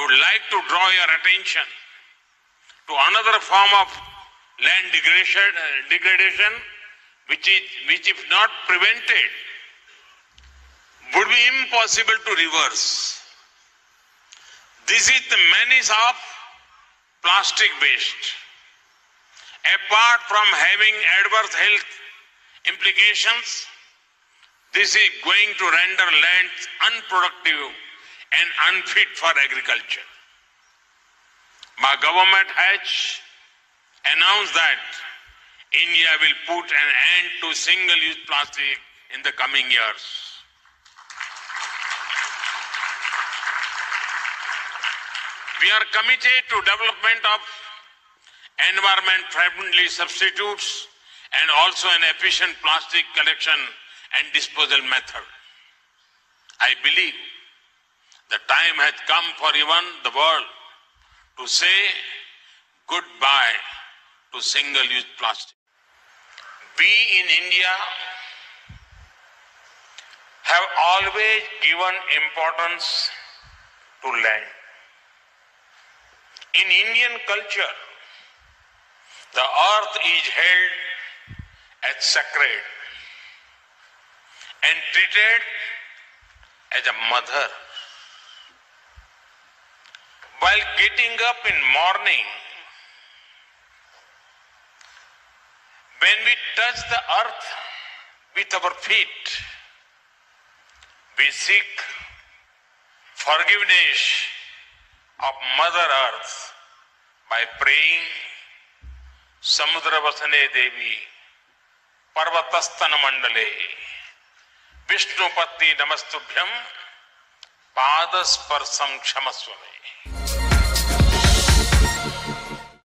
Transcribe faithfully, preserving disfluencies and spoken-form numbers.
I would like to draw your attention to another form of land degradation, degradation which, is, which if not prevented, would be impossible to reverse. This is the menace of plastic waste. Apart from having adverse health implications, this is going to render lands unproductive and unfit for agriculture. My government has announced that India will put an end to single-use plastic in the coming years. We are committed to development of environment-friendly substitutes and also an efficient plastic collection and disposal method. I believe the time has come for even the world to say goodbye to single-use plastic. We in India have always given importance to land. In Indian culture, the earth is held as sacred and treated as a mother. While getting up in morning, when we touch the earth with our feet, we seek forgiveness of Mother Earth by praying Samudra Vasane Devi Parvatastana Mandale Vishnupati Namastubhyam Padasparsam Kshamaswame.